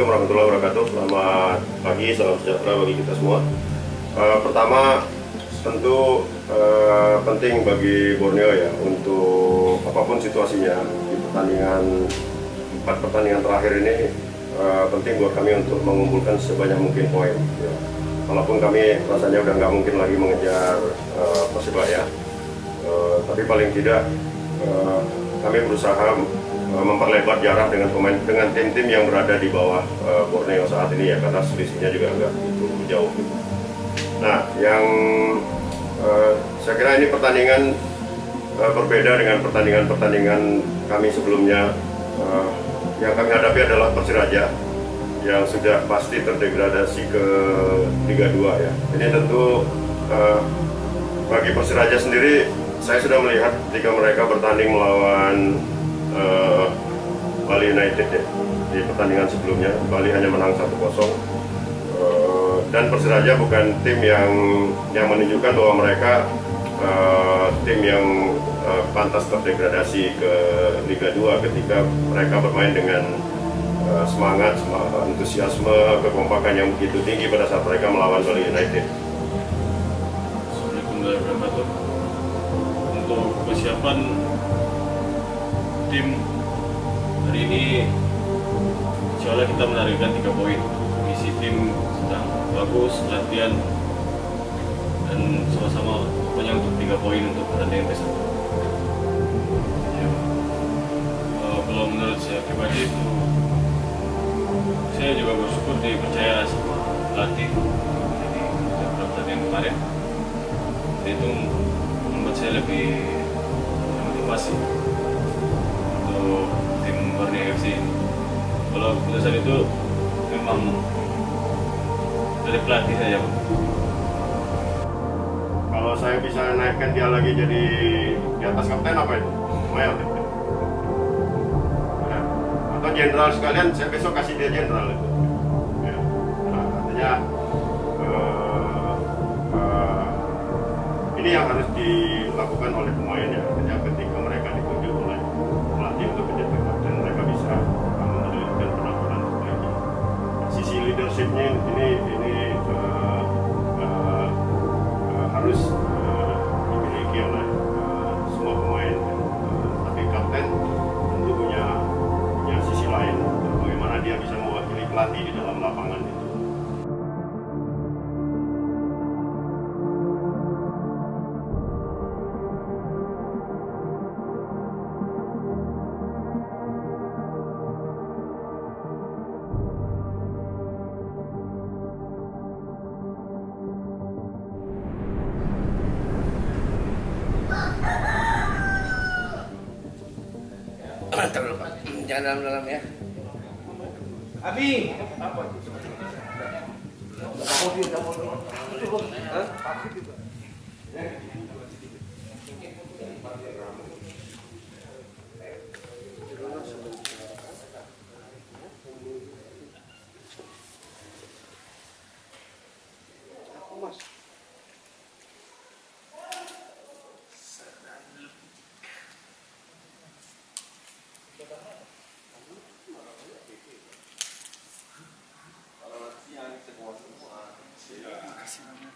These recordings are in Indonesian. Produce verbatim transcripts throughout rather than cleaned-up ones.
Assalamualaikum warahmatullahi wabarakatuh. Selamat pagi, salam sejahtera bagi kita semua. Uh, pertama, tentu uh, penting bagi Borneo ya untuk apapun situasinya di pertandingan empat pertandingan terakhir ini uh, penting buat kami untuk mengumpulkan sebanyak mungkin poin. Ya. Walaupun kami rasanya udah nggak mungkin lagi mengejar uh, Persiraja, uh, tapi paling tidak uh, kami berusaha memperlebar jarak dengan pemain dengan tim-tim yang berada di bawah uh, Borneo saat ini ya, karena selisihnya juga agak itu jauh. Nah, yang uh, saya kira ini pertandingan uh, berbeda dengan pertandingan-pertandingan kami sebelumnya. Uh, yang kami hadapi adalah Persiraja yang sudah pasti terdegradasi ke Liga dua ya. Ini tentu uh, bagi Persiraja sendiri, saya sudah melihat ketika mereka bertanding melawan Uh, Bali United ya. Di pertandingan sebelumnya Bali hanya menang satu kosong uh, dan Persiraja bukan tim yang yang menunjukkan bahwa mereka uh, tim yang uh, pantas terdegradasi ke Liga dua ketika mereka bermain dengan uh, semangat, semangat, antusiasme, kekompakan yang begitu tinggi pada saat mereka melawan Bali United. Untuk persiapan tim hari ini, insya Allah kita menargetkan tiga poin. Misi tim sedang bagus, latihan dan sama-sama punya untuk tiga poin untuk pertandingan besok. Ya. Uh, Belum menurut saya pribadi itu, saya juga bersyukur dipercaya sama pelatih. Jadi pertandingan kemarin itu membuat saya lebih motivasi. Tim Bali F C kalau keputusan itu memang dari pelatih saja. Kalau saya bisa naikkan dia lagi jadi di atas kapten apa itu? Mayor ya. Atau jenderal sekalian, saya besok kasih dia jenderal itu ya. Nah, artinya uh, uh, ini yang harus dilakukan oleh pemain ya, artinya ketika mereka ditunjuk oleh untuk menjadi kapten mereka bisa menunjukkan penampilan terbaiknya. Sisi leadershipnya ini ini uh, uh, uh, harus uh, dimiliki oleh uh, semua pemain. Uh, tapi kapten tentu punya punya sisi lain bagaimana dia bisa mewakili pelatih di dalam lapangan itu. Jangan dalam-dalam ya. Abi, apa? Terima kasih banyak.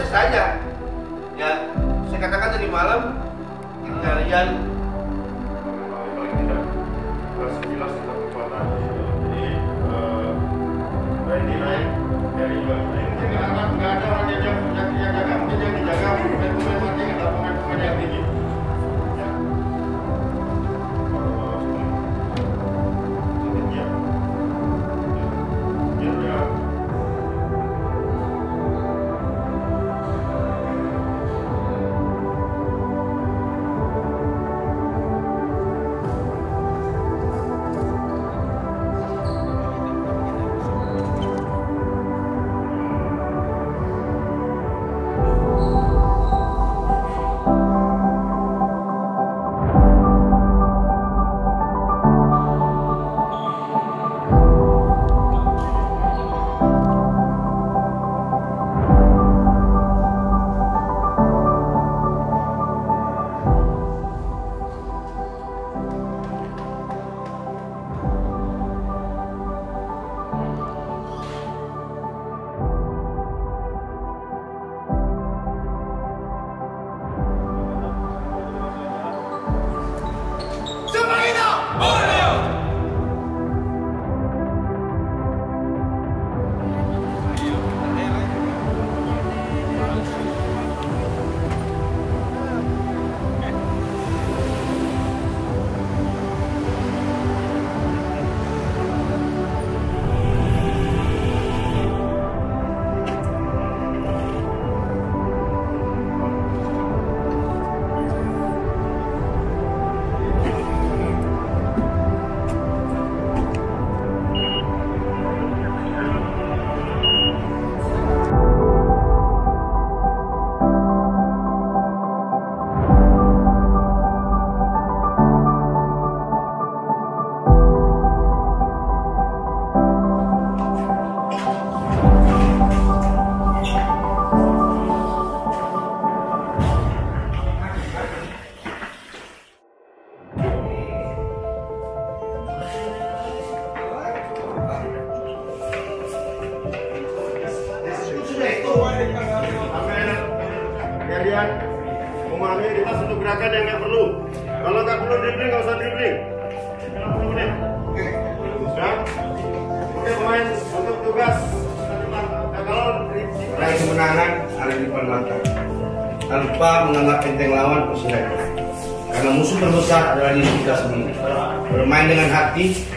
sukses saja. Ya, saya katakan tadi malam kalian paling tidak sekilas tentang kekuatan. Jadi ini naik dari bawah. Nggak ada orang yang jauh yang dijaga, mungkin yang dijaga pemain-pemain yang ada pemain-pemain yang tinggi.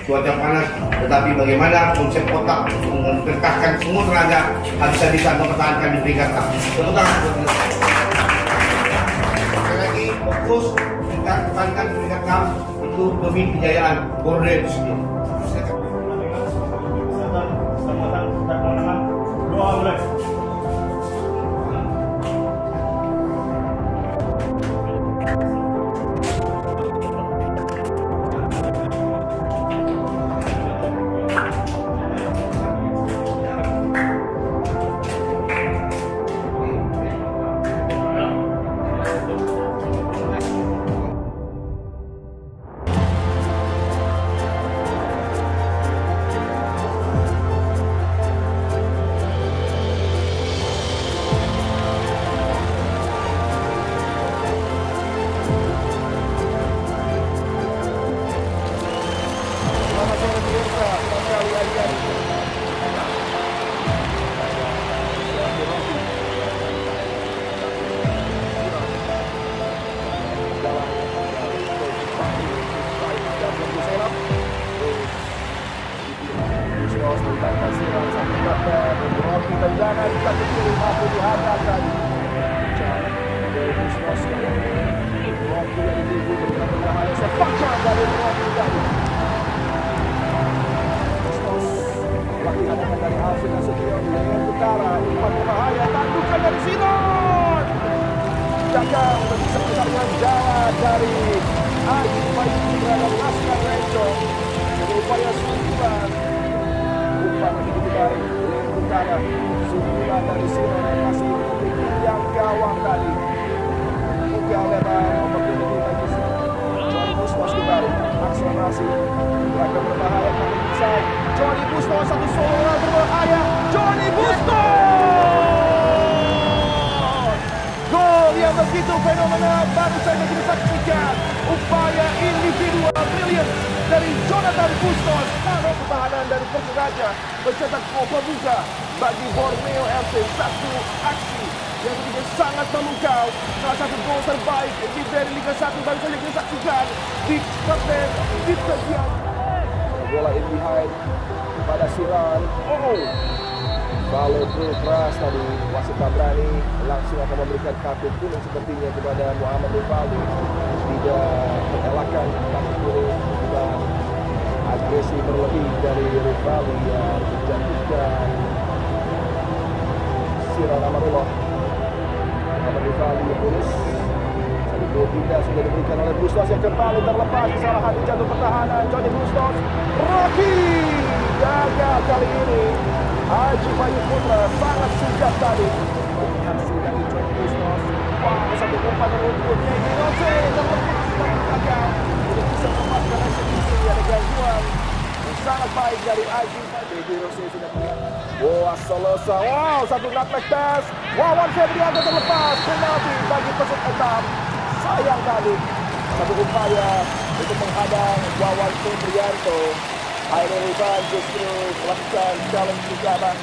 Cuaca panas, tetapi bagaimana konsep otak untuk menggertakkan semua tenaga bisa bisa mempertahankan di peringkat A. Sekali lagi fokus kita pertahankan peringkat A itu demi kejayaan Borneo F C. Bustos satu solo berbahaya, Jonathan Bustos. Begitu fenomena baru saja kita saksikan, upaya individual brilliant dari Jonathan Bustos, taruh pertahanan dari Persiraja mencetak gol buka bagi Borneo F C. Satu aksi yang tentunya sangat memukau, salah satu gol terbaik di dari Liga satu baru saja kita saksikan di pertandingan di pertandingan. Bola in behind pada Siran. Oh, kalau terus keras tadi wasit tak berani, langsung akan memberikan kartu kuning sepertinya kepada Muhammad Fali. Tidak mengelakkan kartu kuning dan agresi berlebih dari Fali yang menjatuhkan Sirah Amarullah. Muhammad Fali terus tadi gol pindah sudah diberikan oleh Bustos yang kembali terlepas, kesalahan jatuh pertahanan Jonny Bustos. Rocky gagal kali ini. Haji Bayu Putra sangat singkat tadi. Aksi dari Jonny Bustos. Wah, satu umpan rumputnya ini Rose terlepas dari belakang. Untuk bisa memanfaatkan eksekusi ada gangguan. Sangat baik dari Haji Bayu Rose sudah punya. Wah, selesai. Wow, satu knockback pass. Wawan Sembrianto terlepas. Penalti bagi peset enam. Sayang tadi. Satu upaya untuk menghadang Wawan Sembrianto. Akhirnya justru melakukan challenge ke arah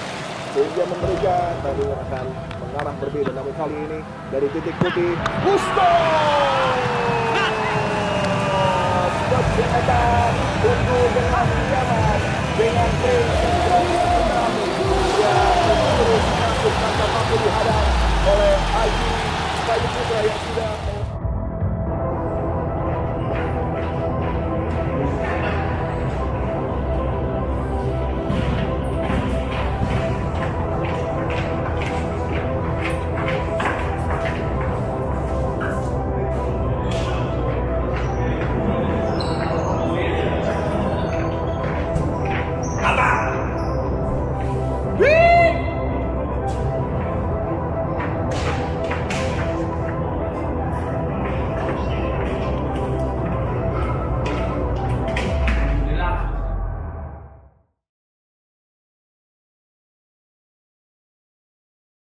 sehingga memberikan tadi akan mengarah berbeda, namun kali ini dari titik putih Bustos berjalan unggul dengan nyaman dengan prinsip yang terus masuk tanpa mampu dihadang oleh Aji Bayu Putra yang sudah